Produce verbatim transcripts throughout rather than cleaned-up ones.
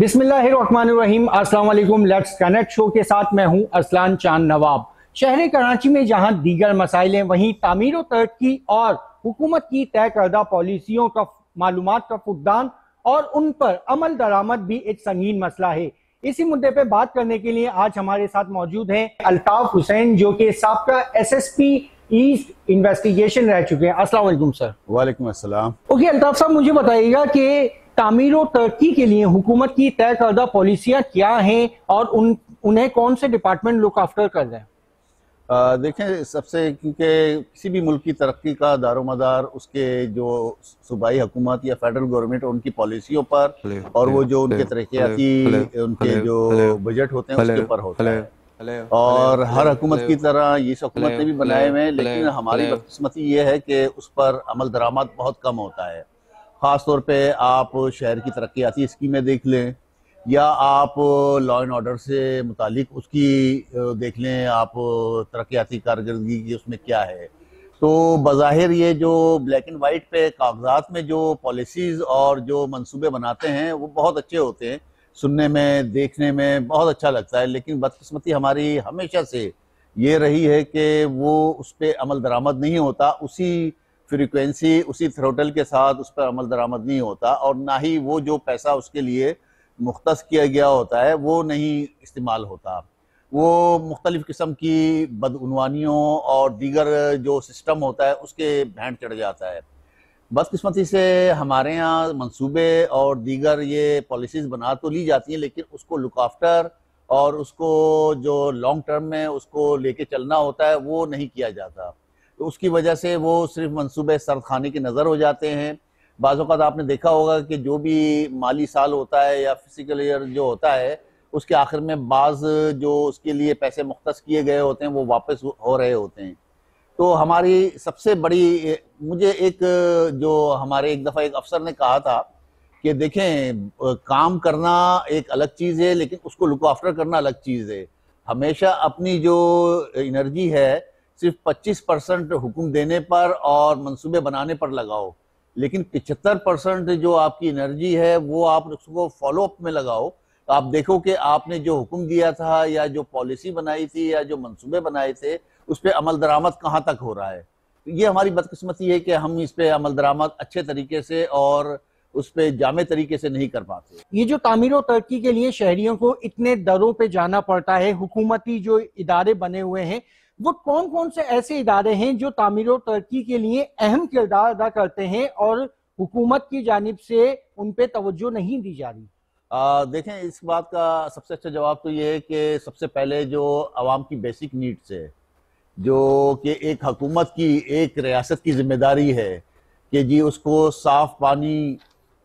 बिस्मिल्लाहिर्रहमानिर्रहीम, अस्सलाम वालेकुम। लेट्स कनेक्ट शो के साथ मैं हूं अरसलान चांद नवाब। शहर कराची में जहां दीगर मसाइलें वहीं तामीर तरक्की और हुकूमत की तय करदा पॉलिसियों का मालूमात का फुकदान और उन पर अमल दरामद भी एक संगीन मसला है। इसी मुद्दे पे बात करने के लिए आज हमारे साथ मौजूद हैं अल्ताफ हुसैन, जो कि साबका S S P east investigation रह चुके हैं। अस्सलाम वालेकुम सर। वालेकुम अस्सलाम। ओके अल्ताफ साहब, मुझे बताइएगा कि तामीर और तरक्की के लिए हुकूमत की तय करदा पॉलिसियाँ क्या हैं और उन उन्हें कौन से डिपार्टमेंट लुक आफ्टर कर रहे हैं? आ, देखें, सबसे क्योंकि किसी भी मुल्क की तरक्की का दारोमदार उसके जो सूबाई हुकूमत या फेडरल गवर्नमेंट उनकी पॉलिसियों पर और वो जो उनके तरक्याती उनके जो बजट होते हैं उसके ऊपर होता है। और हर हुकूमत की तरह इस हुकूमत ने भी बनाए हुए हैं, लेकिन हमारी बदकिस्मती ये है कि उस पर अमल दरामद बहुत कम होता है। ख़ास तौर पे आप शहर की तरक्याती स्कीमें देख लें या आप लॉ एंड ऑर्डर से मुतालिक उसकी देख लें, आप तरक्याती कारकर्दगी की उसमें क्या है। तो बज़ाहिर ये जो ब्लैक एंड वाइट पे कागजात में जो पॉलिसीज़ और जो मंसूबे बनाते हैं वो बहुत अच्छे होते हैं, सुनने में देखने में बहुत अच्छा लगता है, लेकिन बदकिस्मती हमारी हमेशा से ये रही है कि वो उस पर अमल दरामद नहीं होता, उसी फ्रीक्वेंसी उसी थ्रोटल के साथ उस पर अमल दरामद नहीं होता और ना ही वो जो पैसा उसके लिए मुख्तस किया गया होता है वो नहीं इस्तेमाल होता। वो मुख्तलिफ़ किस्म की बदउनवानियों और दीगर जो सिस्टम होता है उसके भेंट चढ़ जाता है। बदकिस्मती से हमारे यहाँ मंसूबे और दीगर ये पॉलिसीज़ बना तो ली जाती हैं, लेकिन उसको लुक आफ्टर और उसको जो लॉन्ग टर्म में उसको लेके चलना होता है वो नहीं किया जाता। तो उसकी वजह से वो सिर्फ मंसूबे सर्द खाने की नज़र हो जाते हैं। बाज़ औक़ात आपने देखा होगा कि जो भी माली साल होता है या फिजिकल ईयर जो होता है उसके आखिर में बाज़ जो उसके लिए पैसे मुख्तस किए गए होते हैं वो वापस हो रहे होते हैं। तो हमारी सबसे बड़ी, मुझे एक जो हमारे एक दफ़ा एक अफसर ने कहा था कि देखें, काम करना एक अलग चीज़ है लेकिन उसको लुक आफ्टर करना अलग चीज़ है। हमेशा अपनी जो एनर्जी है सिर्फ पच्चीस परसेंट हुक्म देने पर और मंसूबे बनाने पर लगाओ, लेकिन पचहत्तर परसेंट जो आपकी एनर्जी है वो आप उसको फॉलोअप में लगाओ। तो आप देखो कि आपने जो हुक्म दिया था या जो पॉलिसी बनाई थी या जो मंसूबे बनाए थे उस पर अमल दरामद कहाँ तक हो रहा है। तो ये हमारी बदकिस्मती है कि हम इस पर अमल दरामद अच्छे तरीके से और उस पर जामे तरीके से नहीं कर पाते। ये जो तामीर और तरक्की के लिए शहरियों को इतने दरों पर जाना पड़ता है, हुकूमती जो इदारे बने हुए हैं वो कौन कौन से ऐसे इदारे हैं जो तामीर और तरक्की के लिए अहम किरदार अदा करते हैं और हुकूमत की जानिब से उन पर तवज्जो नहीं दी जा रही? आ, देखें, इस बात का सबसे अच्छा जवाब तो ये है कि सबसे पहले जो आवाम की बेसिक नीड्स है, जो कि एक हुकूमत की एक रियासत की जिम्मेदारी है कि जी उसको साफ पानी,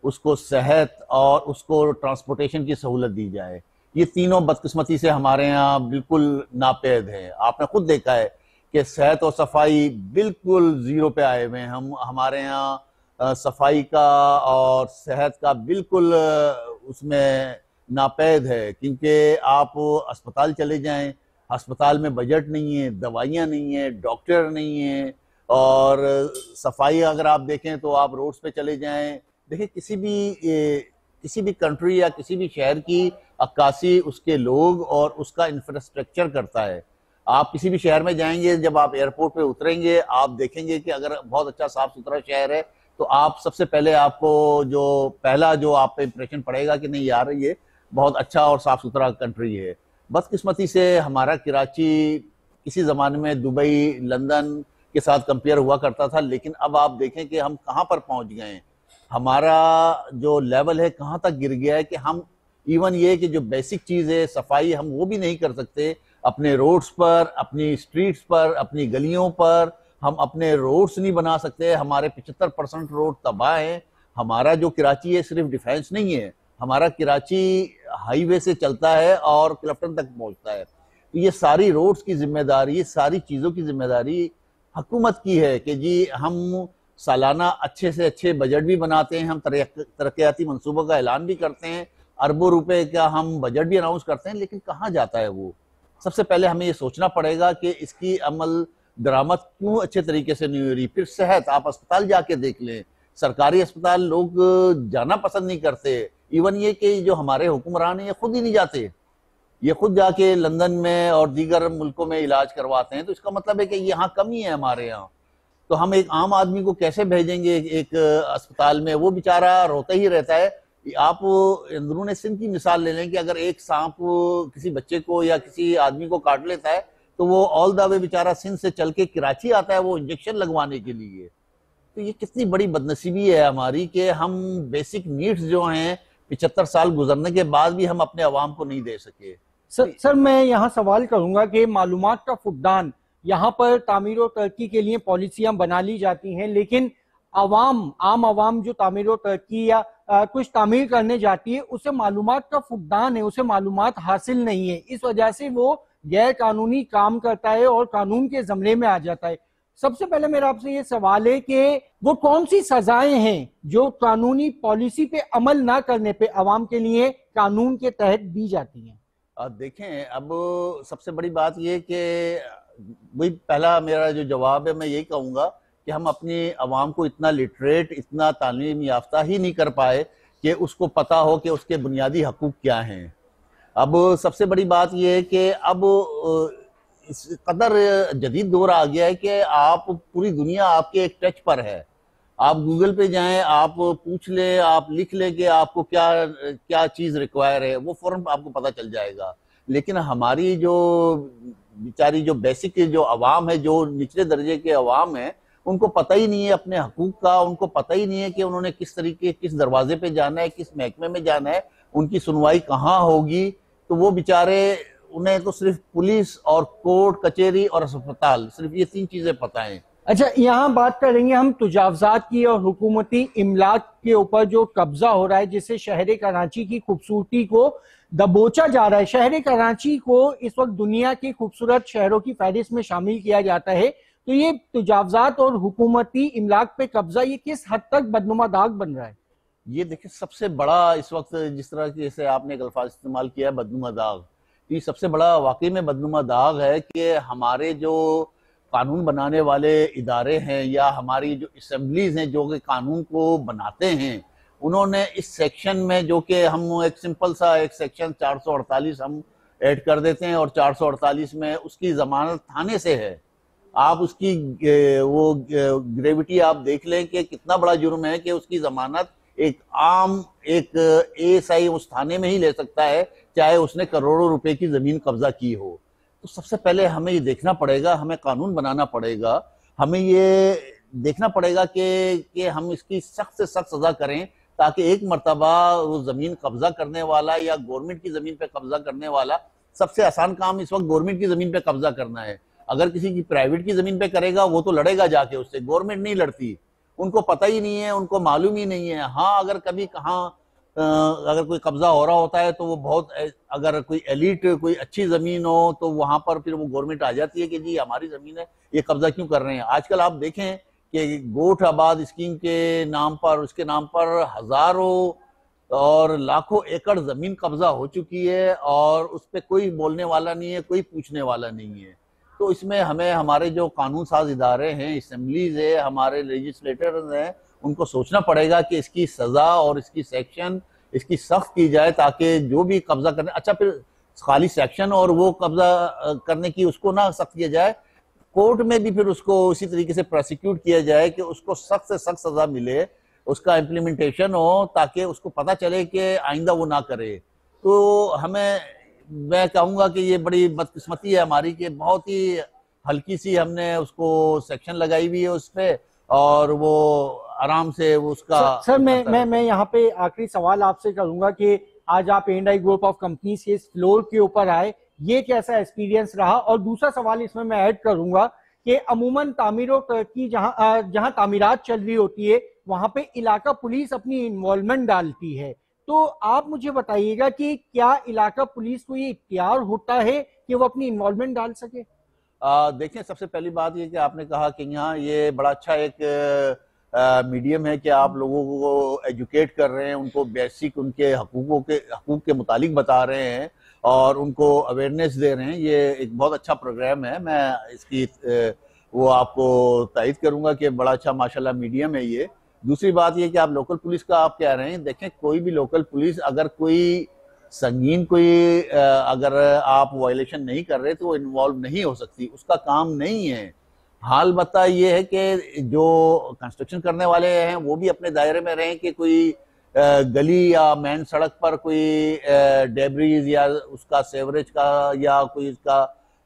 उसको सेहत और उसको ट्रांसपोर्टेशन की सहूलत दी जाए। ये तीनों बदकिस्मती से हमारे यहाँ बिल्कुल नापेद हैं। आपने खुद देखा है कि सेहत और सफाई बिल्कुल ज़ीरो पे आए हुए हैं। हम हमारे यहाँ सफाई का और सेहत का बिल्कुल उसमें नापेद है, क्योंकि आप अस्पताल चले जाएं, अस्पताल में बजट नहीं है, दवाइयाँ नहीं है, डॉक्टर नहीं है। और सफाई अगर आप देखें तो आप रोड्स पे चले जाएं, देखिए किसी भी किसी भी कंट्री या किसी भी शहर की अक्कासी उसके लोग और उसका इंफ्रास्ट्रक्चर करता है। आप किसी भी शहर में जाएंगे, जब आप एयरपोर्ट पे उतरेंगे आप देखेंगे कि अगर बहुत अच्छा साफ सुथरा शहर है तो आप सबसे पहले आपको जो पहला जो आप पे इंप्रेशन पड़ेगा कि नहीं यार ये बहुत अच्छा और साफ सुथरा कंट्री है। बदकिस्मती से हमारा कराची किसी ज़माने में दुबई, लंदन के साथ कंपेयर हुआ करता था, लेकिन अब आप देखें कि हम कहाँ पर पहुँच गए हैं, हमारा जो लेवल है कहाँ तक गिर गया है कि हम इवन ये कि जो बेसिक चीज़ है सफाई हम वो भी नहीं कर सकते अपने रोड्स पर, अपनी स्ट्रीट्स पर, अपनी गलियों पर। हम अपने रोड्स नहीं बना सकते, हमारे पचहत्तर परसेंट रोड तबाह हैं। हमारा जो कराची है सिर्फ डिफेंस नहीं है, हमारा कराची हाईवे से चलता है और क्लिफ्टन तक पहुंचता है। तो ये सारी रोड्स की जिम्मेदारी, सारी चीज़ों की जिम्मेदारी हुकूमत की है कि जी हम सालाना अच्छे से अच्छे बजट भी बनाते हैं, हम तरक्याती मनसूबों का ऐलान भी करते हैं, अरबों रुपए का हम बजट भी अनाउंस करते हैं, लेकिन कहाँ जाता है वो? सबसे पहले हमें ये सोचना पड़ेगा कि इसकी अमल दरामद क्यों अच्छे तरीके से नहीं हो रही। फिर सेहत, आप अस्पताल जाके देख लें, सरकारी अस्पताल लोग जाना पसंद नहीं करते, इवन ये कि जो हमारे हुक्मरान हैं ये खुद ही नहीं जाते, ये खुद जाके लंदन में और दीगर मुल्कों में इलाज करवाते हैं। तो इसका मतलब है कि यहाँ कमी है हमारे यहाँ। तो हम एक आम आदमी को कैसे भेजेंगे एक अस्पताल में, वो बेचारा रोता ही रहता है। आप अंदरून सिंध की मिसाल ले लें कि अगर एक सांप किसी बच्चे को या किसी आदमी को काट लेता है तो वो ऑल द वे बेचारा सिंध से चल के कराची आता है वो इंजेक्शन लगवाने के लिए। तो ये कितनी बड़ी बदनसीबी है हमारी कि हम बेसिक नीड्स जो हैं पिचहत्तर साल गुजरने के बाद भी हम अपने आवाम को नहीं दे सके। सर सर मैं यहाँ सवाल करूँगा कि मालूमात का फुकदान, यहाँ पर तामीर और तरक्की के लिए पॉलिसियाँ बना ली जाती हैं, लेकिन आवाम आम आवाम जो तामीर और तरक्की या आ, कुछ तामीर करने जाती है उसे मालूमात का फुकदान है, उसे मालूमात हासिल नहीं है, इस वजह से वो गैर कानूनी काम करता है और कानून के जमले में आ जाता है। सबसे पहले मेरा आपसे ये सवाल है कि वो कौन सी सजाएं हैं जो कानूनी पॉलिसी पे अमल ना करने पे आवाम के लिए कानून के तहत दी जाती हैं? अब देखें, अब सबसे बड़ी बात ये कि वही पहला मेरा जो जवाब है मैं यही कहूँगा कि हम अपनी आवाम को इतना लिटरेट, इतना तालीम याफ्ता ही नहीं कर पाए कि उसको पता हो कि उसके बुनियादी हकूक़ क्या हैं। अब सबसे बड़ी बात यह है कि अब इस कदर जदीद दौर आ गया है कि आप पूरी दुनिया आपके एक टच पर है। आप गूगल पे जाएं, आप पूछ लें, आप लिख लें कि आपको क्या क्या चीज़ रिक्वायर है, वो फौरन आपको पता चल जाएगा। लेकिन हमारी जो बेचारी जो बेसिक जो आवाम है, जो निचले दर्जे के आवाम है, उनको पता ही नहीं है अपने हकूक़ का, उनको पता ही नहीं है कि उन्होंने किस तरीके किस दरवाजे पे जाना है, किस महकमे में जाना है, उनकी सुनवाई कहाँ होगी। तो वो बेचारे, उन्हें तो सिर्फ पुलिस और कोर्ट कचहरी और अस्पताल, सिर्फ ये तीन चीजें पता हैं। अच्छा, यहाँ बात करेंगे हम तजावजात की और हुकूमती इमलाक के ऊपर जो कब्जा हो रहा है, जिससे शहर कराची की खूबसूरती को दबोचा जा रहा है। शहर कराची को इस वक्त दुनिया के खूबसूरत शहरों की फहरिस्त में शामिल किया जाता है। तो ये तजावजात और हुकूमती इमलाक पे कब्जा ये किस हद तक बदनुमा दाग बन रहा है? ये देखिए, सबसे बड़ा इस वक्त जिस तरह की जैसे आपने एक अल्फाज इस्तेमाल किया है बदनुमा दाग, ये सबसे बड़ा वाकई में बदनुमा दाग है कि हमारे जो कानून बनाने वाले इदारे हैं या हमारी जो असम्बलीज़ हैं जो कि कानून को बनाते हैं, उन्होंने इस सेक्शन में जो कि हम एक सिंपल सा एक सेक्शन चार सौ अड़तालीस हम ऐड कर देते हैं और चार सौ अड़तालीस में उसकी जमानत थाने से है। आप उसकी वो ग्रेविटी आप देख लें कि कितना बड़ा जुर्म है कि उसकी जमानत एक आम एक एएसआई उस थाने में ही ले सकता है, चाहे उसने करोड़ों रुपए की ज़मीन कब्जा की हो। तो सबसे पहले हमें ये देखना पड़ेगा, हमें कानून बनाना पड़ेगा, हमें ये देखना पड़ेगा कि कि हम इसकी सख्त से सख्त सज़ा करें ताकि एक मरतबा वो ज़मीन कब्ज़ा करने वाला या गवर्नमेंट की ज़मीन पर कब्ज़ा करने वाला, सबसे आसान काम इस वक्त गवर्नमेंट की ज़मीन पर कब्ज़ा करना है। अगर किसी की प्राइवेट की ज़मीन पर करेगा वो तो लड़ेगा जाके उससे, गवर्नमेंट नहीं लड़ती, उनको पता ही नहीं है, उनको मालूम ही नहीं है। हाँ, अगर कभी कहाँ अगर कोई कब्जा हो रहा होता है तो वो बहुत, अगर कोई एलिट कोई अच्छी ज़मीन हो तो वहाँ पर फिर वो गवर्नमेंट आ जाती है कि जी हमारी ज़मीन है, ये कब्ज़ा क्यों कर रहे हैं। आजकल आप देखें कि गोठ आबाद स्कीम के नाम पर, उसके नाम पर हज़ारों और लाखों एकड़ ज़मीन कब्जा हो चुकी है और उस पर कोई बोलने वाला नहीं है, कोई पूछने वाला नहीं है। तो इसमें हमें हमारे जो कानून साज इदारे हैं, असम्बलीज़ है, हमारे लेजिस्लेटर्स हैं, उनको सोचना पड़ेगा कि इसकी सज़ा और इसकी सेक्शन इसकी सख्त की जाए ताकि जो भी कब्ज़ा करने, अच्छा फिर खाली सेक्शन और वो कब्ज़ा करने की उसको ना सख्त किया जाए, कोर्ट में भी फिर उसको उसी तरीके से प्रोसिक्यूट किया जाए कि उसको सख्त से सख्त सज़ा मिले, उसका इम्प्लीमेंटेशन हो ताकि उसको पता चले कि आइंदा वो ना करे। तो हमें, मैं कहूँगा कि ये बड़ी बदकिस्मती है हमारी कि बहुत ही हल्की सी हमने उसको सेक्शन लगाई हुई है उस पर और वो आराम से वो उसका। सर, सर मैं मैं मैं यहाँ पे आखिरी सवाल आपसे करूँगा कि आज आप A and I group of companies के इस फ्लोर के ऊपर आए, ये कैसा एक्सपीरियंस रहा? और दूसरा सवाल इसमें मैं ऐड करूँगा कि अमूमन तामीर और तरक्की जहाँ जहाँ तामीरात चल रही होती है वहाँ पे इलाका पुलिस अपनी इन्वॉल्वमेंट डालती है, तो आप मुझे बताइएगा कि क्या इलाका पुलिस को ये इख्तियार होता है कि वो अपनी इन्वॉल्वमेंट डाल सके? देखिए, सबसे पहली बात ये कि आपने कहा कि यहाँ ये बड़ा अच्छा एक मीडियम है कि आप लोगों को एजुकेट कर रहे हैं, उनको बेसिक उनके हकूकों के हकूक के मुतालिक बता रहे हैं और उनको अवेयरनेस दे रहे हैं। ये एक बहुत अच्छा प्रोग्राम है, मैं इसकी वो आपको तायद करूँगा कि बड़ा अच्छा माशाल्लाह मीडियम है ये। दूसरी बात ये कि आप लोकल पुलिस का आप कह रहे हैं, देखें कोई भी लोकल पुलिस अगर कोई संगीन कोई अगर आप वायलेशन नहीं कर रहे तो वो इन्वॉल्व नहीं हो सकती, उसका काम नहीं है। हाल बता ये है कि जो कंस्ट्रक्शन करने वाले हैं वो भी अपने दायरे में रहें कि कोई गली या मेन सड़क पर कोई डेब्रीज या उसका सेवरेज का या कोई इसका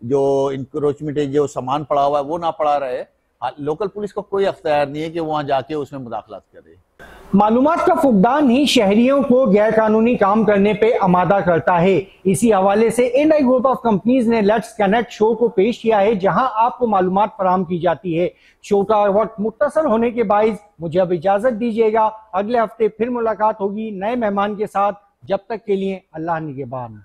जो इंक्रोचमेंट जो सामान पड़ा हुआ है वो ना पड़ा रहे। लोकल पुलिस को कोई अख्तियार नहीं है कि वहाँ जाके उसमें मुदाखलत करे। मालूमात का फुकदान ही शहरियों को गैर कानूनी काम करने पे आमादा करता है। इसी हवाले से A and I group of companies ने लेट्स कनेक्ट शो को पेश किया है, जहां आपको मालूमात फराम की जाती है। शो का वक्त मुख्तसर होने के बाइस मुझे अब इजाजत दीजिएगा। अगले हफ्ते फिर मुलाकात होगी नए मेहमान के साथ। जब तक के लिए अल्लाह निगहबान।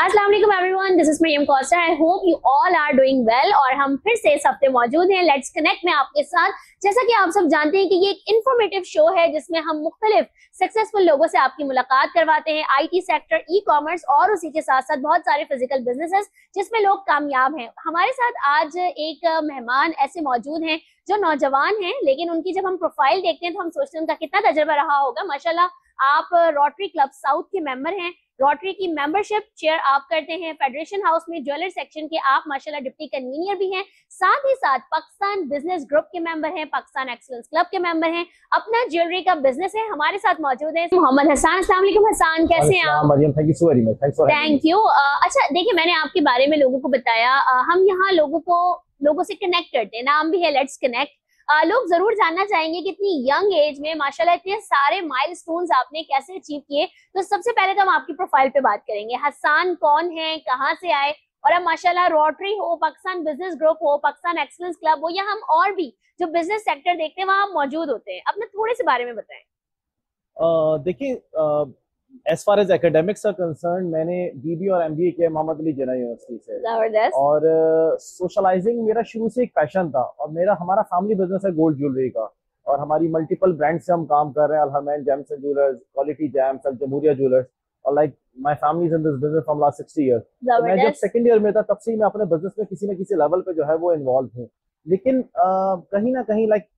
Assalamu alaikum everyone, this is Miriam Koster. I hope you all are doing well और हम फिर से इस हफ्ते मौजूद हैं लेट्स कनेक्ट में आपके साथ। जैसा कि आप सब जानते हैं कि ये एक इन्फॉर्मेटिव शो है जिसमें हम मुख्तलिफ सक्सेसफुल लोगों से आपकी मुलाकात करवाते हैं, I T sector, e commerce और उसी के साथ साथ बहुत सारे फिजिकल बिजनेसेस जिसमें लोग कामयाब हैं। हमारे साथ आज एक मेहमान ऐसे मौजूद हैं जो नौजवान हैं, लेकिन उनकी जब हम प्रोफाइल देखते हैं तो हम सोचते हैं उनका कितना तजुर्बा रहा होगा। माशाल्लाह आप रोटरी क्लब साउथ के मेंबर हैं, रोटरी की मेंबरशिप चेयर आप करते हैं, फेडरेशन हाउस में ज्वेलर सेक्शन के आप माशाल्लाह डिप्टी कन्वीनियर भी हैं, साथ ही साथ पाकिस्तान बिजनेस ग्रुप के मेंबर हैं, पाकिस्तान एक्सेलेंस क्लब के मेंबर हैं, अपना ज्वेलरी का बिजनेस है। हमारे साथ मौजूद हैं मोहम्मद हसन। अस्सलाम वालेकुम हसन, कैसे हैं आप? Thank you. अच्छा देखिए, मैंने आपके बारे में लोगों को बताया, हम यहाँ लोगों को लोगों से कनेक्ट करते हैं, नाम भी है लेट्स कनेक्ट। लोग जरूर जानना चाहेंगे कि इतनी यंग एज में माशाल्लाह इतने सारे माइलस्टोन्स आपने कैसे अचीव किए। तो सबसे पहले तो हम आपकी प्रोफाइल पे बात करेंगे। हसन कौन है, कहाँ से आए और अब माशाल्लाह रोटरी हो, पाकिस्तान बिजनेस ग्रुप हो, पाकिस्तान एक्सेलेंस क्लब हो, या हम और भी जो बिजनेस सेक्टर देखते हैं वहाँ आप मौजूद होते हैं, अपने थोड़े से बारे में बताएं। देखिए As far as academics are concerned, मैंने बी बी ए और एम बी ए किया मोहम्मद अली जिन्ना यूनिवर्सिटी से, और सोशलाइजिंग uh, मेरा शुरू से एक पैशन था। और मेरा हमारा फैमिली बिजनेस है गोल्ड ज्वेलरी का, और हमारी मल्टीपल ब्रांड्स से हम काम कर रहे हैं, अलहमैन gems and jewellers, quality gems, Al जमहूरिया jewellers, और like my family is in this business from last sixty years. मैं जब सेकंड ईयर में था तब से ही मैं अपने बिजनेस में किसी न किसी लेवल पे जो है वो इन्वॉल्व हूँ। लेकिन uh, कहीं ना कहीं लाइक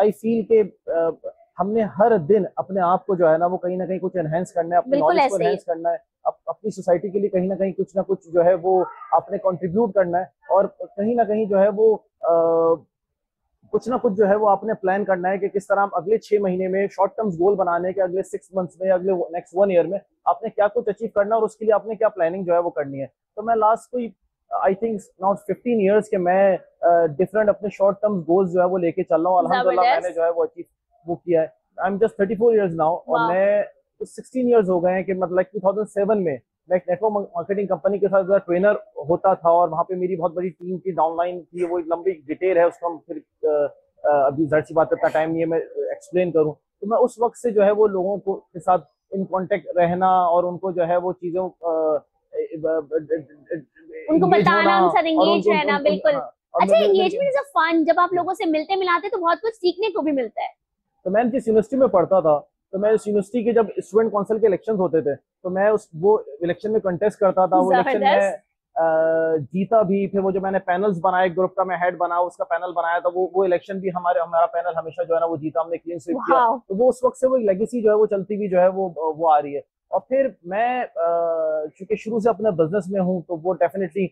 आई फील के uh, हमने हर दिन अपने आप को जो है ना वो कहीं ना कहीं कुछ एनहेंस करना है, अपने नॉलेज को एनहेंस करना है, अप, अपनी सोसाइटी के लिए कहीं ना कहीं कुछ ना कुछ जो है वो आपने कंट्रीब्यूट करना है, और कहीं ना कहीं जो है वो आ, कुछ ना कुछ जो है वो आपने प्लान करना है कि किस तरह हम अगले छह महीने में शॉर्ट टर्म्स गोल बनाने के, अगले सिक्स मंथ्स में, अगले नेक्स्ट वन ईयर में आपने क्या कुछ अचीव करना है और उसके लिए आपने क्या प्लानिंग जो है वो करनी है। तो मैं लास्ट कोई I think now fifteen years के मैं डिफरेंट अपने शॉर्ट टर्म गोल्स जो है वो लेके चल रहा हूँ। अल्हम्दुलिल्लाह मैंने जो है वो अचीव वो किया है। I am just thirty four years now, और मैं सिक्सटीन ईयर्स हो गए हैं कि मतलब टू थाउजेंड सेवन में मैं एक नेटवर्क मार्केटिंग कंपनी के साथ ट्रेनर होता था, और वहाँ पे मेरी बहुत बड़ी टीम की डाउनलाइन थी। वो एक लंबी डिटेल है, उसको हम फिर अभी ज़रूरी सी बात इतना टाइम नहीं है मैं एक्सप्लेन करूँ। तो मैं उस वक्त से जो है वो लोगों को के साथ इन कॉन्टेक्ट रहना और उनको जो है वो चीज़ों उनको बताना, एंगेज रहना। बिल्कुल। अच्छा, एंगेजमेंट इज अ फन। जब आप लोगों से मिलते मिलाते तो बहुत कुछ सीखने को भी मिलता है। तो मैं जिस यूनिवर्सिटी में पढ़ता था, तो मैं उस यूनिवर्सिटी के जब स्टूडेंट काउंसिल के इलेक्शंस होते थे तो मैं उस वो इलेक्शन में कंटेस्ट करता था। वो इलेक्शन में जीता भी। फिर वो जो मैंने पैनल्स बनाए, ग्रुप का मैं हेड बना, उसका पैनल बनाया था, वो वो इलेक्शन भी हमारे हमारा पैनल हमेशा जो है ना वो जीता, हमने क्लीन स्वीप किया। तो वो उस वक्त से वो लेगेसी जो है वो चलती हुई जो है वो वो आ रही है। और फिर मैं चूंकि शुरू से अपने बिजनेस में हूँ तो वो डेफिनेटली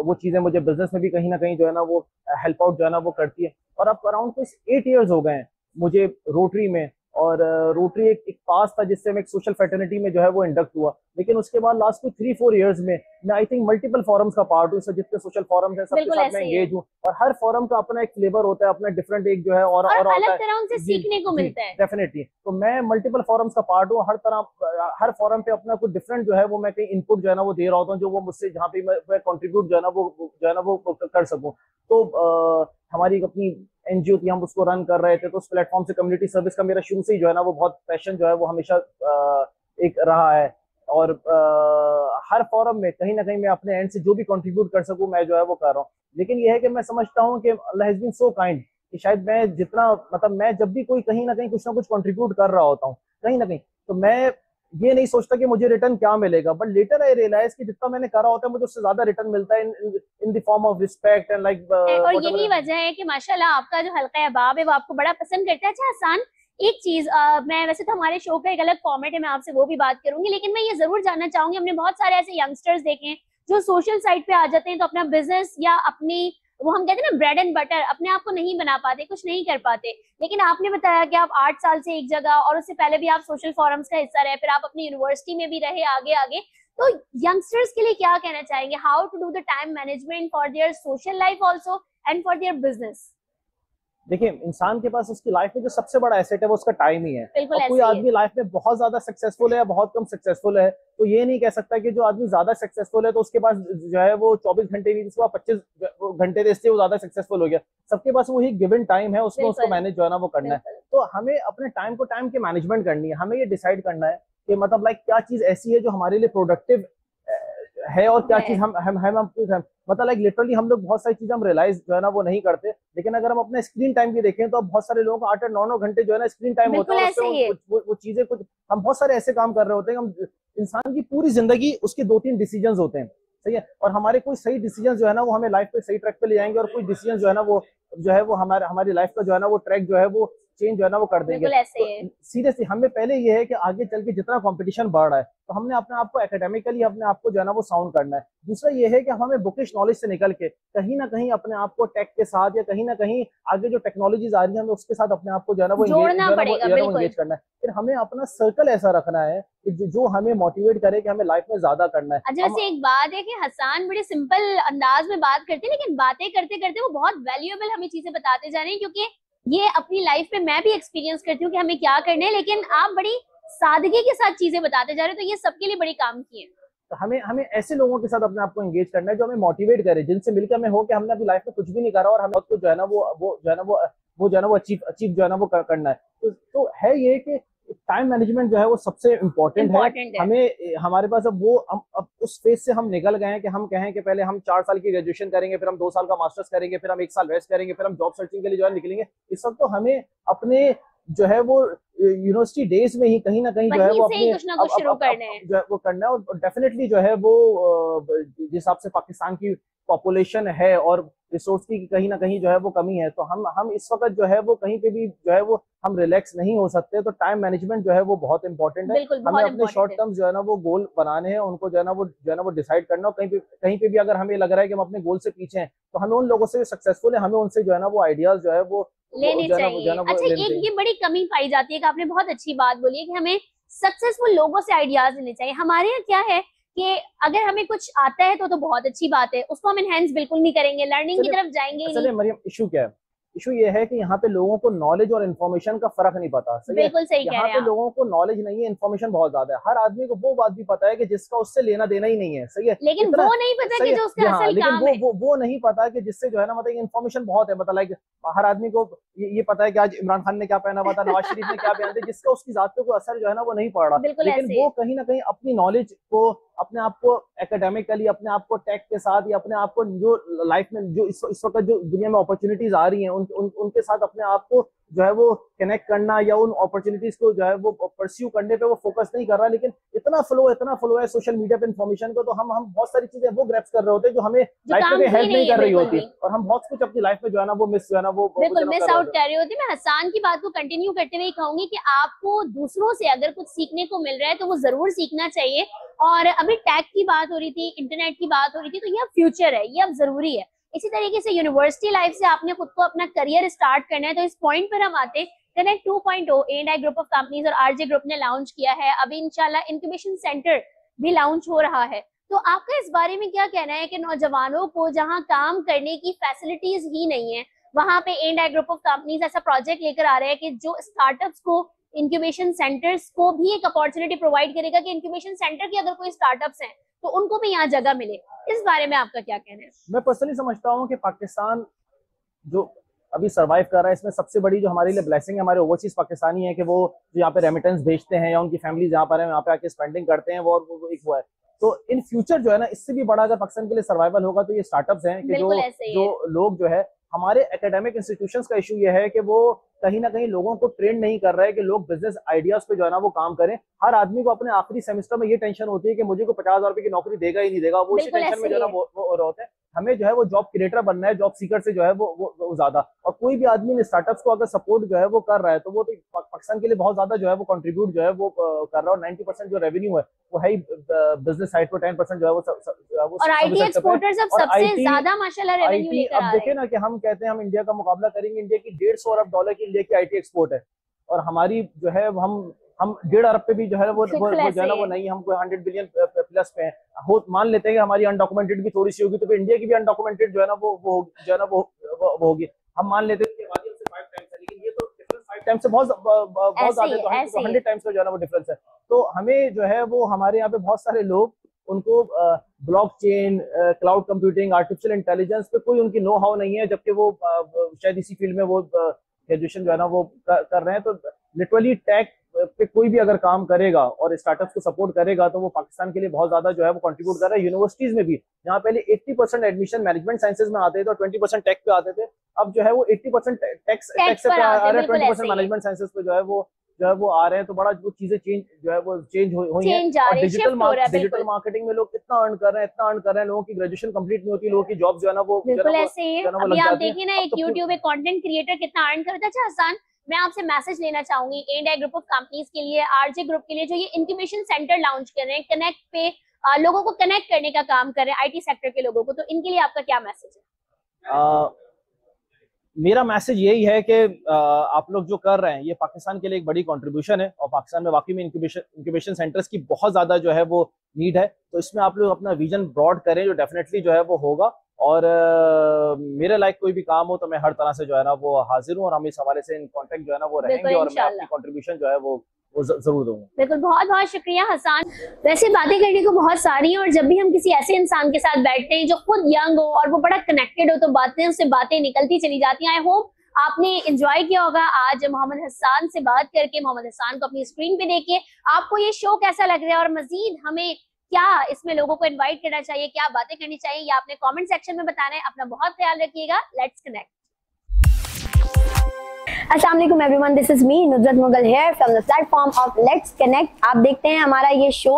वो चीज़ें मुझे बिजनेस में भी कहीं ना कहीं जो है ना वो हेल्प आउट जो है ना वो करती है। और अब अराउंड कुछ एट ईयर्स हो गए हैं मुझे रोटरी में, और रोटरी एक, एक पास था जिससे मैं एक सोशल फैटर्निटी में जो है वो इंडक्ट हुआ। लेकिन उसके बाद लास्ट कुछ थ्री फोर इयर्स में मैं आई थिंक मल्टीपल फॉरम्स का पार्ट हूँ, जितने सोशल फॉरम्स हैं सबके साथ मैं एंगेज हूँ, और हर फॉरम का अपना एक फ्लेवर होता है, अपना डिफरेंट एक जो है और, और, और अलग तरह से सीखने को मिलता है। डेफिनेटली। तो मैं मल्टीपल फॉरम्स का पार्ट हूँ, हर तरह हर फॉरम पे अपना कुछ डिफरेंट जो है वो मैं कहीं इनपुट जो है ना वो दे रहा होता हूँ, जो वो मुझसे जहाँ पे मैं कॉन्ट्रीब्यूट जो है ना वो जो है ना वो कर सकूँ। तो हमारी अपनी एनजीओ थी, हम उसको रन कर रहे थे, तो उस प्लेटफॉर्म से कम्युनिटी सर्विस का मेरा शुरू से ही जो है ना वो बहुत पैशन जो है वो हमेशा एक रहा है। और हर फॉरम में कहीं ना कहीं मैं अपने एंड से जो भी कंट्रीब्यूट कर सकूं मैं जो है वो कर रहा हूं। लेकिन यह है कि मैं समझता हूं कि अल्लाह हैज बीन सो काइंड कि शायद मैं जितना मतलब मैं जब भी कोई कहीं ना कहीं कुछ ना कुछ कंट्रीब्यूट कर रहा होता हूँ कहीं ना कहीं, तो मैं ये नहीं सोचता कि मुझे रिटर्न क्या मिलेगा, बट लेटर आई रियलाइज कि जितना मैंने करा होता है मुझे उससे ज्यादा रिटर्न मिलता है in the form of respect and like. और यही वजह है कि माशाल्लाह आपका जो हल्का अहबाब है वो आपको बड़ा पसंद करता है। अच्छा हसन, एक चीज मैं, वैसे तो हमारे शो का एक अलग फॉर्मेट है, मैं आपसे वो भी बात करूंगी, लेकिन मैं ये जरूर जानना चाहूंगी, हमने बहुत सारे ऐसे यंगस्टर्स देखे हैं जो सोशल साइड पे आ जाते हैं तो अपना बिजनेस या अपनी, वो हम कहते हैं ना ब्रेड एंड बटर, अपने आप को नहीं बना पाते, कुछ नहीं कर पाते, लेकिन आपने बताया कि आप आठ साल से एक जगह और उससे पहले भी आप सोशल फोरम्स का हिस्सा रहे, फिर आप अपनी यूनिवर्सिटी में भी रहे आगे आगे, तो यंगस्टर्स के लिए क्या कहना चाहेंगे, how to do the time management for their social life also and for their business? देखिए, इंसान के पास उसकी लाइफ में जो सबसे बड़ा एसेट है वो उसका टाइम ही है। और कोई आदमी लाइफ में बहुत ज्यादा सक्सेसफुल है या बहुत कम सक्सेसफुल है, तो ये नहीं कह सकता कि जो आदमी ज्यादा सक्सेसफुल है तो उसके पास जो है वो चौबीस घंटे नहीं, जिसको पच्चीस घंटे थे इसलिए वो ज्यादा सक्सेसफुल हो गया। सबके पास वही गिवन टाइम है, उसमें उसको मैनेज जो है ना वो करना है। तो हमें अपने टाइम को, टाइम की मैनेजमेंट करनी है, हमें ये डिसाइड करना है कि मतलब लाइक क्या चीज ऐसी है जो हमारे लिए प्रोडक्टिव है और क्या चीज हम हम हम, हम, हम मतलब लाइक लिटरली हम लोग बहुत सारी चीजें हम रियलाइज जो है ना वो नहीं करते। लेकिन अगर हम अपना स्क्रीन टाइम भी देखें तो अब बहुत सारे लोगों को आठ नौ नौ घंटे जो है ना स्क्रीन टाइम होता है, वो, वो, वो चीजें कुछ, हम बहुत सारे ऐसे काम कर रहे होते हैं, हम इंसान की पूरी जिंदगी उसके दो तीन डिसीजन होते हैं, सही है, और हमारे कोई सही डिसीजन जो है ना वो हमें लाइफ पे सही ट्रैक पे ले जाएंगे और कोई डिसीजन जो है ना वो जो है वो हमारे हमारी लाइफ का जो है ना वो ट्रैक जो है वो चेंज जो है ना वो कर देंगे। सीरियसली हमें पहले ये है कि आगे चल के जितना कंपटीशन बढ़ रहा है तो हमने अपने आप को एकेडमिकली अपने आप को जो है ना वो साउंड करना है। दूसरा ये है कि हमें बुकिश नॉलेज से निकल के कहीं ना कहीं अपने आप को टेक के साथ या कहीं ना कहीं आगे जो टेक्नोलॉजीज आ रही है हमें उसके साथ अपने आप को जो है ना वो एंगेज करना है। फिर हमें अपना सर्कल ऐसा रखना है जो हमें मोटिवेट करे कि हमें लाइफ में ज्यादा करना है। अच्छा, वैसे एक बात है कि हसन बड़े सिंपल अंदाज में बात करते हैं, लेकिन बातें करते करते वो बहुत वैल्यूएबल हमें चीजें बताते जा रहे हैं, क्योंकि ये अपनी लाइफ में मैं भी एक्सपीरियंस करती हूँ कि हमें क्या करना है, लेकिन आप बड़ी सादगी के साथ चीजें बताते जा रहे हो, तो ये सबके लिए बड़ी काम की है। तो हमें हमें ऐसे लोगों के साथ अपने आप को एंगेज करना है जो हमें मोटिवेट करे, जिनसे मिलकर हमें हो कि हमने अपनी लाइफ में कुछ भी नहीं करा और हमें उसको जो है ना वो वो जो है ना वो वो जो है ना वो अचीव अचीव जो है ना वो करना है। तो है ये कि टाइम मैनेजमेंट जो है वो सबसे इम्पोर्टेंट है।, है हमें, हमारे पास अब वो हम अब उस फेज से हम निकल गए हैं कि हम कहें कि पहले हम चार साल की ग्रेजुएशन करेंगे, फिर हम दो साल का मास्टर्स करेंगे, फिर हम एक साल रेस्ट करेंगे, फिर हम जॉब सर्चिंग के लिए जो है निकलेंगे। इस सब तो हमें अपने जो है वो यूनिवर्सिटी डेज में ही कहीं ना कहीं जो है वो अपने कुछ ना कुछ शुरू करना है, जो है वो करना है। और डेफिनेटली जो है वो जिस हिसाब से पाकिस्तान की पॉपुलेशन है और रिसोर्स की कहीं ना कहीं जो है वो कमी है, तो हम हम इस वक्त जो है वो कहीं पे भी जो है वो हम रिलैक्स नहीं हो सकते। तो टाइम मैनेजमेंट जो है वो बहुत इंपॉर्टेंट है। हमें अपने शॉर्ट टर्म जो है ना वो गोल बनाने हैं, उनको जो है ना वो जो है ना वो डिसाइड करना। और कहीं पे कहीं पे भी अगर हमें लग रहा है कि हम अपने गोल से पीछे हैं तो हमें उन लोगों से सक्सेसफुल है, हमें उनसे जो है ना वो आइडियाज जो है वो लेने चाहिए। अच्छा, एक ये बड़ी कमी पाई जाती है कि आपने बहुत अच्छी बात बोली है कि हमें सक्सेसफुल लोगों से आइडियाज लेने चाहिए। हमारे यहाँ क्या है कि अगर हमें कुछ आता है तो तो बहुत अच्छी बात है, उसको हम एनहेंस बिल्कुल नहीं करेंगे, लर्निंग की तरफ जाएंगे ही नहीं। मरियम, इशू क्या है? इशू ये है कि यहाँ पे लोगों को नॉलेज और इन्फॉर्मेशन का फर्क नहीं पता। बिल्कुल सही कह रहे हैं। यहाँ पे लोगों को नॉलेज नहीं है, इन्फॉर्मेशन बहुत ज्यादा है। हर आदमी को वो बात भी पता है कि जिसका उससे लेना देना ही नहीं है, सही है, लेकिन वो नहीं पता कि जो उसका असल काम है, वो वो नहीं पता कि जिससे जो है ना मतलब इन्फॉर्मेशन बहुत है। मतलब लाइक हर आदमी को ये पता है कि आज इमरान खान ने क्या पहना हुआ था, नवाज शरीफ ने क्या पहना था, जिसका उसकी जात पे कोई असर जो है ना वो नहीं पड़ रहा। लेकिन वो कहीं ना कहीं अपनी नॉलेज को, अपने आप को एकेडमिकली, अपने आप को टेक के साथ या अपने आप को जो लाइफ में जो इस इस वक्त जो दुनिया में अपॉर्चुनिटीज आ रही हैं उन, उन उनके साथ अपने आप को जो है वो कनेक्ट करना या उन अपॉर्चुनिटीज को जो है वो परस्यू करने पे वो फोकस नहीं कर रहा। लेकिन इतना फ्लो इतना फ्लो है सोशल मीडिया पे इन्फॉर्मेशन को, तो हम हम बहुत सारी चीजें वो ग्रैप्स कर रहे होते हैं जो हमें लाइफ में हेल्प नहीं कर रही होती, और हम बहुत कुछ अपनी लाइफ में जो है ना वो मिस जो है ना वो बिल्कुल मिस आउट कर रही होती। मैं हसन की बात को कंटिन्यू करते हुए कहूंगी कि आपको दूसरों से अगर कुछ सीखने को मिल रहा है तो वो जरूर सीखना चाहिए। और अभी टैग की बात हो रही थी, इंटरनेट की बात हो रही थी, तो यह फ्यूचर है, ये अब जरूरी है। इसी तरीके से यूनिवर्सिटी लाइफ से आपने खुद को अपना करियर स्टार्ट करना है, तो इस पॉइंट पर हम आते हैं। Connect to point O A and I group of companies और आरजे ग्रुप ने लॉन्च किया है, अभी इंशाल्लाह इंक्यूबेशन सेंटर भी लॉन्च हो रहा है, तो आपका इस बारे में क्या कहना है कि नौजवानों को जहाँ काम करने की फैसिलिटीज ही नहीं है, वहाँ पे A and I group of companies ऐसा प्रोजेक्ट लेकर आ रहे हैं कि जो स्टार्टअप्स को, इंक्यूबेशन सेंटर्स को भी एक अपॉर्चुनिटी प्रोवाइड करेगा कि इंक्यूबेशन सेंटर की अगर कोई स्टार्टअप्स हैं तो उनको भी यहाँ जगह मिले। इस बारे में आपका क्या कहना है? मैं पर्सनली समझता हूँ कि पाकिस्तान जो अभी सर्वाइव कर रहा है, इसमें सबसे बड़ी जो हमारे लिए ब्लेसिंग है हमारे ओवरसीज पाकिस्तानी है कि वो जो यहाँ पे रेमिटेंस भेजते हैं या उनकी फैमिली जहाँ पर है वहाँ पे आके स्पेंडिंग करते हैं, वो वो एक वो है। तो इन फ्यूचर जो है ना इससे भी बड़ा अगर पाकिस्तान के लिए सर्वाइवल होगा तो ये स्टार्टअप्स हैं कि जो जो लोग जो है, हमारे एकेडमिक इंस्टीट्यूशंस का इशू ये है कि वो कहीं ना कहीं लोगों को ट्रेन नहीं कर रहा है कि लोग बिजनेस आइडियाज पे जो है ना वो काम करें। हर आदमी को अपने आखिरी सेमेस्टर में ये टेंशन होती है कि मुझे को पचास हजार रुपए की नौकरी देगा ही नहीं देगा, वो इसी टेंशन में जो है ना वो रहते हैं। हमें जो है वो जॉब क्रिएटर बनना है, जॉब सीकर से जो है वो वो ज्यादा, और कोई भी आदमी इन स्टार्टअप्स को अगर सपोर्ट जो है वो कर रहा है तो वो तो पाकिस्तान के लिए बहुत ज्यादा जो है वो कंट्रीब्यूट जो है वो कर रहा है। और नाइन्टी परसेंट जो रेवेन्यू है वो है बिजनेस साइड पर, टेन परसेंट जो है वो आईटी एक्सपोर्टर्स अब सबसे ज्यादा माशाल्लाह रेवेन्यू लेकर आ रहे हैं। अब देखिए ना कि हम कहते हैं हम इंडिया का मुकाबला करेंगे, इंडिया की डेढ़ सौ अरब डॉलर की इंडिया की आईटी एक्सपोर्ट है और हमारी जो है हम हम डेढ़ अरब पे भी जो है वो जो है ना वो नहीं, हम कोई हंड्रेड बिलियन प्लस पे हैं। हो मान लेते हैं कि हमारी अनडॉक्यूमेंटेड भी थोड़ी सी होगी तो फिर इंडिया की भी अनडॉक्यूमेंटेड जो है ना वो वो जो है ना वो होगी। हम मान लेते हैं लेकिन ये तो डिफरेंस फाइव टाइम्स से बहुत बहुत ज्यादा है, तो हंड्रेड टाइम्स का जो है ना वो डिफरेंस है। तो हमें जो है वो हमारे यहाँ पे बहुत सारे लोग उनको blockchain, cloud computing, artificial intelligence पे कोई उनकी नो हाउ नहीं है, जबकि वो शायद इसी फील्ड में वो ग्रेजुएशन जो है ना वो कर रहे हैं। तो लिटरली टेक पे कोई भी अगर काम करेगा और स्टार्टअप्स को सपोर्ट करेगा तो वो पाकिस्तान के लिए बहुत ज्यादा जो है वो कंट्रीब्यूट कर रहा है। यूनिवर्सिटीज में भी यहाँ पहले अस्सी परसेंट एडमिशन मैनेजमेंट साइंसेज में आते थे और बीस परसेंट टेक पे आते थे, अब जो है वो अस्सी परसेंट टैक्स टैक्स पे आ रहे हैं, बीस परसेंट मैनेजमेंट साइंसेज पे जो है वो जो है वो आ रहे हैं। तो बड़ा वो चीजें चेंज जो है वो चेंज हुई है। डिजिटल डिजिटल मार्केटिंग में लोग इतना अर्न कर रहे हैं इतना अर्न कर रहे हैं लोगों की ग्रेजुएशन कंप्लीट नहीं होती, लोगों की जॉब जो है ना वो बिल्कुल ऐसे ही है। अभी आप देखिए ना एक यूट्यूब पे कंटेंट क्रिएटर कितना अर्न करता है। अच्छा हसन, मैं आपसे मैसेज लेना चाहूंगी A and I group of companies के लिए, आरजे ग्रुप के लिए जो ये इंक्यूबेशन सेंटर लॉन्च कर रहे हैं, कनेक्ट पे आ, लोगों को कनेक्ट करने का काम कर रहे हैं आईटी सेक्टर के लोगों को, तो इनके लिए आपका क्या मैसेज है? आ, मेरा मैसेज यही है कि आप लोग जो कर रहे हैं ये पाकिस्तान के लिए एक बड़ी कंट्रीब्यूशन है और पाकिस्तान में वाकई में इंक्यूबेशन इंक्यूबेशन सेंटर्स की बहुत ज्यादा जो है वो नीड है। तो इसमें आप लोग अपना विजन ब्रॉड करें जो डेफिनेटली जो है वो होगा, और uh, मेरे लायक कोई भी काम हो तो मैं हर तरह से जो है ना वो हाजिर हूँ और हम इस हवाले से इन कांटेक्ट जो है ना वो रहेंगे और मैं अपनी कंट्रीब्यूशन जो है वो वो जरूर दूंगा। बिल्कुल, बहुत बहुत शुक्रिया हसन। वैसे बातें करने को बहुत सारी हैं और जब भी हम किसी ऐसे इंसान के साथ बैठते हैं जो खुद यंग हो और वो बड़ा कनेक्टेड हो तो बातें उससे बातें निकलती चली जाती हैं। आई होप आपने एंजॉय किया होगा आज मोहम्मद हसन से बात करके। मोहम्मद हसन को अपनी स्क्रीन पे देखिए, आपको ये शो कैसा लग रहा है और मजीद हमें क्या इसमें लोगों को इनवाइट करना चाहिए, क्या बातें करनी चाहिए, या आपने कमेंट सेक्शन में बताना है। अपना बहुत ख्याल रखिएगा। Let's connect. अस्सलाम वालेकुम everyone, this is me Nuzrat Mughal here from the platform of let's connect. आप देखते हैं हमारा ये शो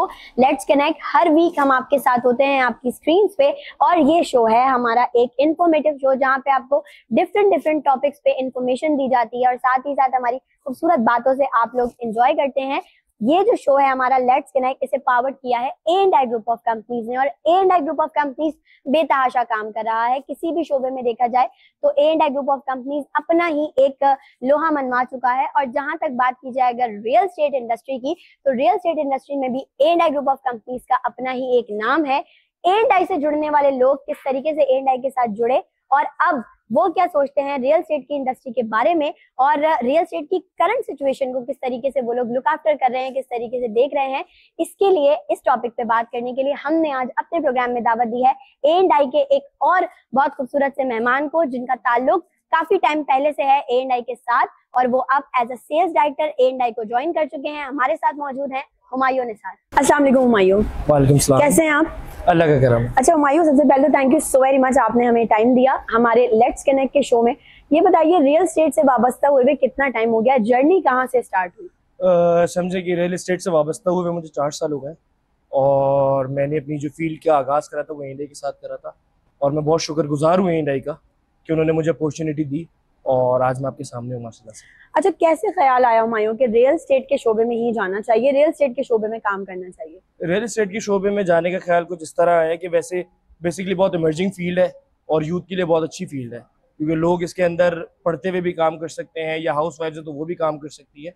लेट्स कनेक्ट, हर वीक हम आपके साथ होते हैं आपकी स्क्रीन पे और ये शो है हमारा एक इन्फॉर्मेटिव शो जहाँ पे आपको डिफरेंट डिफरेंट टॉपिक्स पे इंफॉर्मेशन दी जाती है और साथ ही साथ हमारी खूबसूरत बातों से आप लोग एंजॉय करते हैं। ये जो शो है हमारा लेट्स कनेक्ट, इसे पावर्ड किया है A and I group of companies ने और A and I group of companies बेतहाशा काम कर रहा है। किसी भी शोबे में देखा जाए तो A and I group of companies अपना ही एक लोहा मनवा चुका है। और जहां तक बात की जाए अगर रियल स्टेट इंडस्ट्री की तो रियल स्टेट इंडस्ट्री में भी A and I group of companies का अपना ही एक नाम है। ए एंड आई से जुड़ने वाले लोग किस तरीके से ए एंड आई के साथ जुड़े और अब वो क्या सोचते हैं रियल स्टेट की इंडस्ट्री के बारे में और रियल स्टेट की करंट सिचुएशन को किस तरीके से वो लोग लुक आफ्टर कर रहे हैं, किस तरीके से देख रहे हैं, इसके लिए इस टॉपिक पे बात करने के लिए हमने आज अपने प्रोग्राम में दावत दी है ए एंड आई के एक और बहुत खूबसूरत से मेहमान को जिनका ताल्लुक काफी टाइम पहले से है ए एंड आई के साथ और वो अब as a sales director A and I को ज्वाइन कर चुके हैं। हमारे साथ मौजूद है हुमायूं निसार। अस्सलाम वालेकुम हुमायूं। वालेकुम सलाम, कैसे हैं आप? अल्लाह का करम। अच्छा हुमायूं, सबसे पहले तो thank you so very much, आपने हमें टाइम दिया हमारे लेट्स कनेक्ट के शो में। ये बताइए रियल स्टेट से वाबस्ता हुए हुए कितना टाइम हो गया, जर्नी कहाँ से स्टार्ट हुई? समझे कि रियल स्टेट से वाबस्ता हुए मुझे चार साल हो गए और मैंने अपनी जो फील्ड का आगाज़ करा था वो ए एंड आई के साथ करा था और मैं बहुत शुक्रगुजार हूँ ए एंड आई का कि उन्होंने मुझे अपॉर्चुनिटी दी और आज मैं आपके सामने हूँ माशाल्लाह से। अच्छा, कैसे ख्याल आया हुमायूं कि रियल स्टेट के शोबे में ही जाना चाहिए, रियल स्टेट के शोबे में काम करना चाहिए? रियल स्टेट के शोबे में जाने का ख्याल कुछ इस तरह है कि वैसे बेसिकली बहुत इमर्जिंग फील्ड है और यूथ के लिए बहुत अच्छी फील्ड है क्योंकि लोग इसके अंदर पढ़ते हुए भी काम कर सकते हैं या हाउस वाइफ है तो वो भी काम कर सकती है।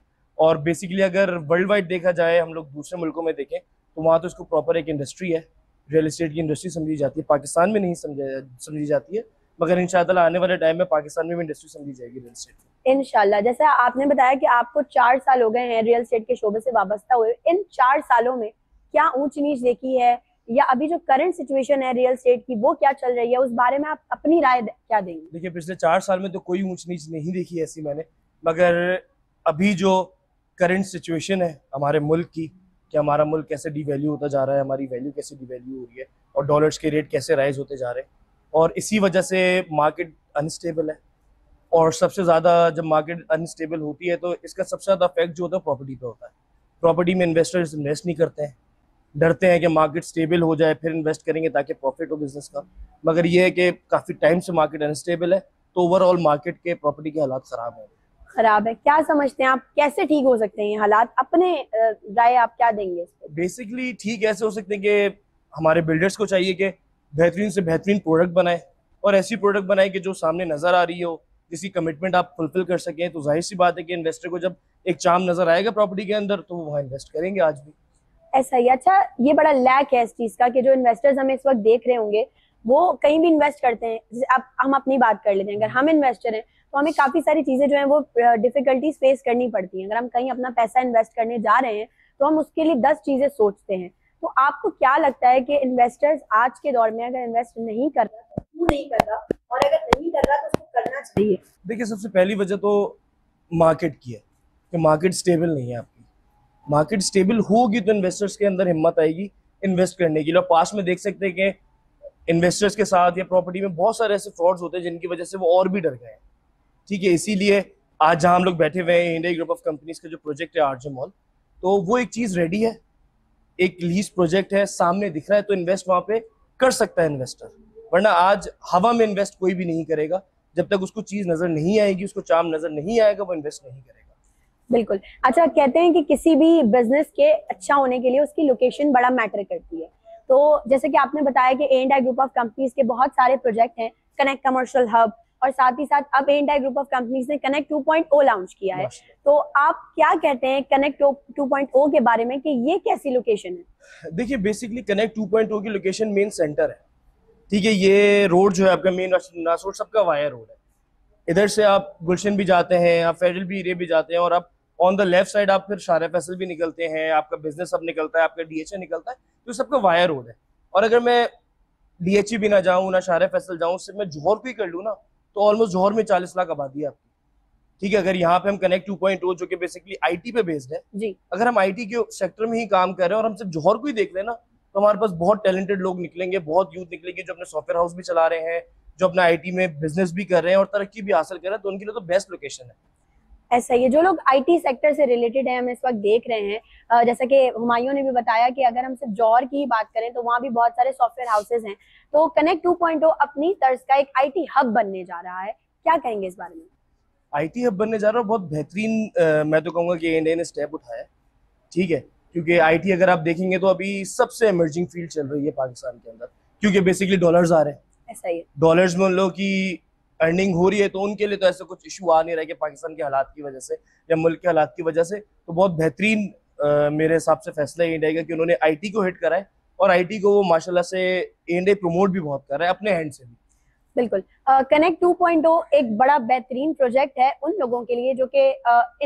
और बेसिकली अगर वर्ल्ड वाइड देखा जाए, हम लोग दूसरे मुल्कों में देखें तो वहाँ तो इसको प्रॉपर एक इंडस्ट्री है, रियल स्टेट की इंडस्ट्री समझी जाती है। पाकिस्तान में नहीं समझी जाती है मगर इंशाअल्लाह आने वाले टाइम में पाकिस्तान में भी इंडस्ट्री समझी जाएगी रियल स्टेट की। इंशाअल्लाह। जैसा आपने बताया कि आपको चार साल हो गए हैं रियल स्टेट के शोबे से वाबस्ता हुए, इन चार सालों में क्या ऊंच नीच देखी है या अभी जो करंट सिचुएशन है रियल स्टेट की वो क्या चल रही है, उस बारे में आप अपनी राय क्या देंगे? देखिये पिछले चार साल में तो कोई ऊंच नीच नहीं देखी ऐसी मैंने, मगर अभी जो करंट सिचुएशन है हमारे मुल्क की कि हमारा मुल्क कैसे डिवेल्यू होता जा रहा है, हमारी वैल्यू कैसे डिवेल्यू हो रही है और डॉलर्स के रेट कैसे राइज होते जा रहे हैं और इसी वजह से मार्केट अनस्टेबल है और सबसे ज़्यादा जब मार्केट अनस्टेबल होती है तो इसका सबसे ज़्यादा इफेक्ट जो होता है प्रॉपर्टी पे होता है। प्रॉपर्टी में इन्वेस्टर्स इन्वेस्ट नहीं करते हैं, डरते हैं कि मार्केट स्टेबल हो जाए फिर इन्वेस्ट करेंगे ताकि प्रॉफिट हो बिज़नेस का। मगर यह है कि काफ़ी टाइम से मार्केट अनस्टेबल है तो ओवरऑल मार्केट के प्रॉपर्टी के हालात ख़राब हैं। खराब है, क्या समझते हैं आप कैसे ठीक हो सकते हैं हालात? अपने राय आप क्या देंगे? बेसिकली ठीक ऐसे हो सकते हैं कि हमारे बिल्डर्स को चाहिए कि बेहतरीन से बेहतरीन प्रोडक्ट बनाए और ऐसी प्रोडक्ट बनाए कि जो सामने नज़र आ रही हो, जिसकी कमिटमेंट आप फुलफिल कर सकें। तो जाहिर सी बात है कि इन्वेस्टर को जब एक चार्म नजर आएगा प्रॉपर्टी के अंदर तो वो वहाँ इन्वेस्ट करेंगे आज भी। ऐसा ही अच्छा, ये बड़ा लैक है इस चीज़ का कि जो इन्वेस्टर्स हमें इस वक्त देख रहे होंगे वो कहीं भी इन्वेस्ट करते हैं। अब हम अपनी बात कर लेते हैं, अगर हम इन्वेस्टर हैं तो हमें काफ़ी सारी चीज़ें जो हैं वो डिफिकल्टीज फेस करनी पड़ती हैं। अगर हम कहीं अपना पैसा इन्वेस्ट करने जा रहे हैं तो हम उसके लिए दस चीज़ें सोचते हैं। तो आपको क्या लगता है कि इन्वेस्टर्स आज के दौर में अगर इन्वेस्ट नहीं कर रहा तो क्यों नहीं कर रहा, और अगर नहीं कर रहा तो उसको करना चाहिए? देखिए, सबसे पहली वजह तो मार्केट की है कि मार्केट स्टेबल नहीं है आपकी। मार्केट स्टेबल होगी तो इन्वेस्टर्स के अंदर हिम्मत आएगी इन्वेस्ट करने की। लोग पास में देख सकते हैं कि इन्वेस्टर्स के साथ या प्रॉपर्टी में बहुत सारे ऐसे फ्रॉड्स होते हैं जिनकी वजह से वो और भी डर गए हैं। ठीक है, इसीलिए आज जहाँ हम लोग बैठे हुए हैं इंडिया ग्रुप ऑफ कंपनीज का जो प्रोजेक्ट है आरजे मॉल, तो वो एक चीज़ रेडी है, एक लीज प्रोजेक्ट है, सामने दिख रहा है, तो इन्वेस्ट वहाँ पे कर सकता है इन्वेस्टर। वरना आज हवा में इन्वेस्ट कोई भी नहीं करेगा, जब तक उसको चीज़ नज़र नहीं आएगी, उसको चार्म नज़र नहीं आएगा, वो इन्वेस्ट नहीं करेगा। बिल्कुल। अच्छा, कहते हैं कि किसी भी बिजनेस के अच्छा होने के लिए उसकी लोकेशन बड़ा मैटर करती है। तो जैसे कि आपने बताया कि A and I group of companies के बहुत सारे प्रोजेक्ट हैं, कनेक्ट कमर्शियल हब, और साथ ही साथ अब A and I group of companies ने connect to point O launch किया है। तो आप क्या कहते हैं कनेक्ट टू पॉइंट ओ के बारे में कि ये कैसी लोकेशन है? देखिए, basically connect to point O की लोकेशन मेन सेंटर है। ठीक है, ये रोड जो है आपका मेन नासोर सबका वाया रोड है। इधर से आप गुलशन भी जाते हैं, आप फेडरल भी एरिया भी जाते हैं, और आप ऑन द लेफ्ट साइड आप फिर शारा फैसल भी निकलते हैं, आपका बिजनेस सब निकलता है, आपका डी एच ए निकलता है, तो सबका वाया रोड है। और अगर मैं डी एच ए भी ना जाऊँ ना शारा फैसल जाऊँ, सिर्फ मैं जोहर को ही कर लूँ ना, तो ऑलमोस्ट जोहर में चालीस लाख आबादी है आपकी। ठीक है, अगर यहाँ पे हम कनेक्ट टू पॉइंट ओ जो कि बेसिकली आईटी पे बेस्ड है जी, अगर हम आईटी के सेक्टर में ही काम कर रहे हैं और हम सिर्फ जोहर को ही देख रहे हैं ना, तो हमारे पास बहुत टैलेंटेड लोग निकलेंगे, बहुत यूथ निकलेंगे जो अपने सॉफ्टवेयर हाउस भी चला रहे हैं, जो अपना आईटी में बिजनेस भी कर रहे हैं और तरक्की भी हासिल कर रहे हैं, तो उनके लिए तो बेस्ट लोकेशन है। ऐसा ही जो लोग आईटी सेक्टर से रिलेटेड है हम इस वक्त देख रहे हैं, जैसा कि हुमायूं ने भी बताया कि अगर हम सिर्फ जोहर की ही बात करें तो वहाँ भी बहुत सारे सॉफ्टवेयर हाउसेज हैं। तो कनेक्ट टू पॉइंट ओ अपनी तर्ज का एक आईटी हब बनने जा रहा है, क्या कहेंगे इस बारे में? आईटी हब बनने जा रहा है, बहुत बेहतरीन मैं तो कहूँगा कि ए एंड आई ने स्टेप उठाया। ठीक है, क्योंकि आईटी अगर आप देखेंगे तो अभी सबसे इमर्जिंग फील्ड चल रही है पाकिस्तान के अंदर, क्योंकि बेसिकली डॉलर्स आ रहे हैं। ऐसा ही है, डॉलर्स में उन लोगों की अर्निंग हो रही है, तो उनके लिए तो ऐसा कुछ इशू आ नहीं रहा है कि पाकिस्तान के हालात की वजह से या मुल्क के हालात की वजह से। तो बहुत बेहतरीन मेरे हिसाब से फैसला ये रहेगा कि उन्होंने आईटी को हिट कराए, और आईटी को वो माशाल्लाह से ए एंड आई प्रमोट भी बहुत कर रहा है अपने हैंड से भी। बिल्कुल, कनेक्ट टू पॉइंट ओ एक बड़ा बेहतरीन प्रोजेक्ट है उन लोगों के लिए जो कि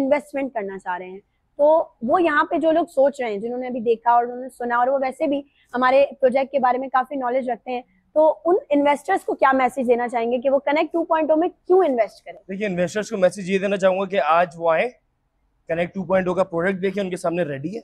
इन्वेस्टमेंट करना चाह रहे हैं। तो वो यहाँ पे जो लोग सोच रहे हैं, जिन्होंने अभी देखा और उन्होंने सुना, और वो वैसे भी हमारे प्रोजेक्ट के बारे में काफी नॉलेज रखते हैं, तो उन इन्वेस्टर्स को क्या मैसेज देना चाहेंगे कि वो कनेक्ट टू पॉइंट ओ में क्यों इन्वेस्ट करें? देखिए, इन्वेस्टर्स को मैसेज ये देना चाहूंगा कि आज वो आए, कनेक्ट टू पॉइंट ओ का प्रोडक्ट देखें, उनके सामने रेडी है,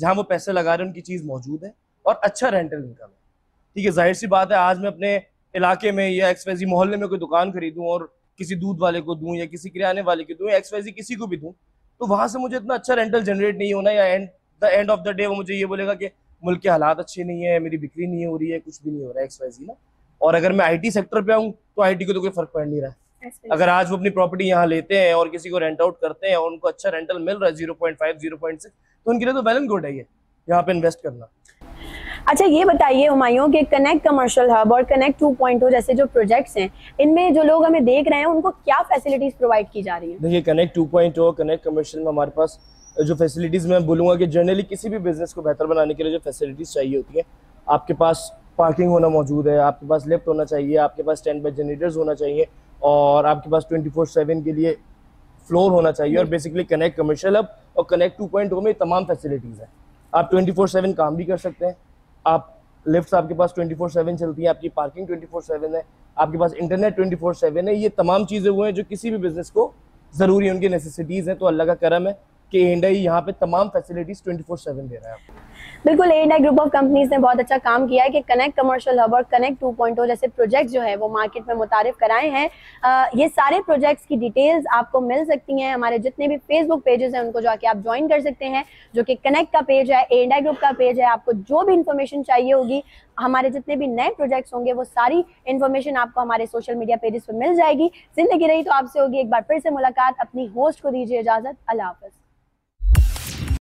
जहाँ वो पैसे लगा रहे हैं उनकी चीज मौजूद है, और अच्छा रेंटल इनकम है। ठीक है, जाहिर सी बात है आज मैं अपने इलाके में या एक्सवाइजी मोहल्ले में कोई दुकान खरीदूं और किसी दूध वाले को दूं या किसी किराने वाले को दूं या एक्सवाइजी किसी को भी दूं, तो वहां से मुझे इतना अच्छा रेंटल जनरेट नहीं होना या and the end of the day वो मुझे ये बोलेगा कि मुल्क के हालात अच्छे नहीं है, मेरी बिक्री नहीं हो रही है, कुछ भी नहीं हो रहा है एक्सवाइजी ना। और अगर मैं आईटी सेक्टर पे आऊँ तो आईटी को तो कोई फर्क पड़ नहीं रहा है। अगर आज वो अपनी प्रॉपर्टी यहाँ लेते हैं और किसी को रेंट आउट करते हैं और उनको अच्छा रेंटल मिल रहा है zero point five zero point six, तो उनके लिए तो वेल एंड गुड है ये यहाँ पे इन्वेस्ट करना। अच्छा, ये बताइए हुमायूं कि कनेक्ट कमर्शियल हब और कनेक्ट टू पॉइंट ओ जैसे जो प्रोजेक्ट्स हैं, इनमें जो लोग हमें देख रहे हैं उनको क्या फैसिलिटीज प्रोवाइड की जा रही हैं? देखिए, connect to point O connect commercial में हमारे पास जो फैसिलिटीज, मैं बोलूँगा कि जनरली किसी भी बिजनेस को बेहतर बनाने के लिए जो फैसिलिटीज चाहिए होती है, आपके पास पार्किंग होना मौजूद है, आपके पास लिफ्ट होना चाहिए, आपके पास स्टैंड बाई जनरेटर्स होना चाहिए, और आपके पास ट्वेंटी फोर सेवन के लिए फ्लोर होना चाहिए। और बेसिकली कनेक्ट कमर्शियल हब और कनेक्ट टू पॉइंट ओ में तमाम फैसिलिटीज़ हैं। आप ट्वेंटी फोर सेवन काम भी कर सकते हैं, आप लिफ्ट्स आपके पास ट्वेंटी फोर सेवन चलती हैं, आपकी पार्किंग ट्वेंटी फोर सेवन है, आपके पास इंटरनेट ट्वेंटी फोर सेवन है। ये तमाम चीज़ें वो हैं जो किसी भी बिज़नेस को ज़रूरी है, उनकी नेसेसिटीज़ हैं। तो अल्लाह का करम है कि ए एंड आई यहाँ पे तमाम फैसिलिटीज ट्वेंटी फोर सेवन दे रहा है। बिल्कुल, A and I group of companies ने बहुत अच्छा काम किया है कि कनेक्ट कमर्शियल हब और कनेक्ट टू पॉइंट ओ जैसे प्रोजेक्ट जो है वो मार्केट में मुतारिफ कराए हैं। आ, ये सारे प्रोजेक्ट्स की डिटेल्स आपको मिल सकती हैं, हमारे जितने भी फेसबुक पेजेस हैं उनको जाके आप ज्वाइन कर सकते हैं, जो कि कनेक्ट का पेज है, ए एंड आई ग्रुप का पेज है। आपको जो भी इन्फॉर्मेशन चाहिए होगी, हमारे जितने भी नए प्रोजेक्ट्स होंगे वो सारी इन्फॉर्मेशन आपको हमारे सोशल मीडिया पेजेस पर मिल जाएगी। जिंदगी रही तो आपसे होगी एक बार फिर से मुलाकात। अपनी होस्ट को दीजिए इजाजत। अल्लाह हाफिज़।